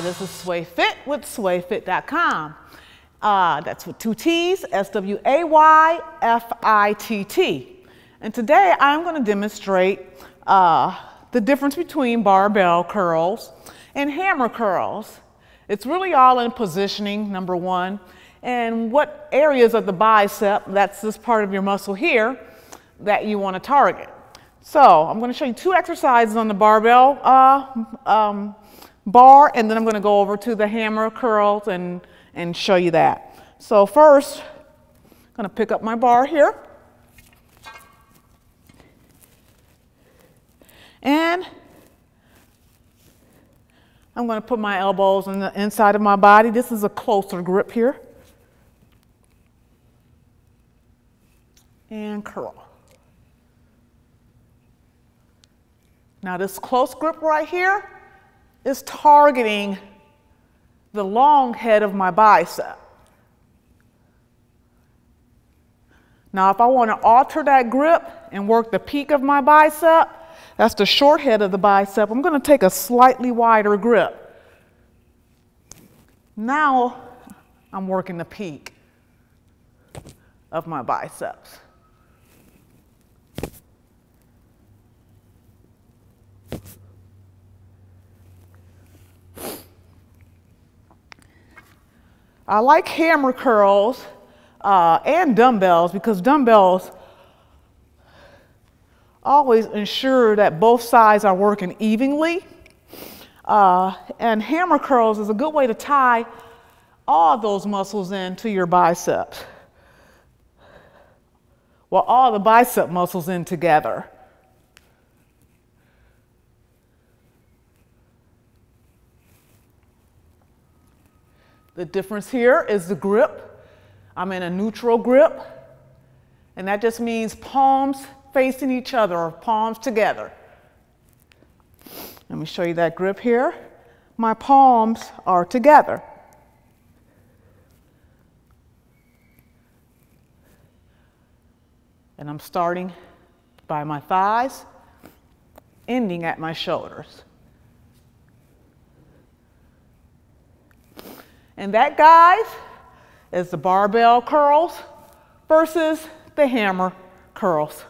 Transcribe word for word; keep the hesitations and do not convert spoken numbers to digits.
Hi, this is SwayFit with sway fit dot com. Uh, that's with two T's, S W A Y F I T T. And today I'm going to demonstrate uh, the difference between barbell curls and hammer curls. It's really all in positioning, number one, and what areas of the bicep, that's this part of your muscle here, that you want to target. So I'm going to show you two exercises on the barbell uh, um, bar, and then I'm going to go over to the hammer curls and, and show you that. So first, I'm going to pick up my bar here. And I'm going to put my elbows on the inside of my body. This is a closer grip here. And curl. Now this close grip right here is targeting the long head of my bicep. Now if I want to alter that grip and work the peak of my bicep, that's the short head of the bicep, I'm going to take a slightly wider grip. Now I'm working the peak of my biceps. I like hammer curls uh, and dumbbells because dumbbells always ensure that both sides are working evenly. Uh, and hammer curls is a good way to tie all those muscles into your biceps. Well, all the bicep muscles in together. The difference here is the grip. I'm in a neutral grip, and that just means palms facing each other or palms together. Let me show you that grip here. My palms are together. And I'm starting by my thighs, ending at my shoulders. And that, guys, is the barbell curls versus the hammer curls.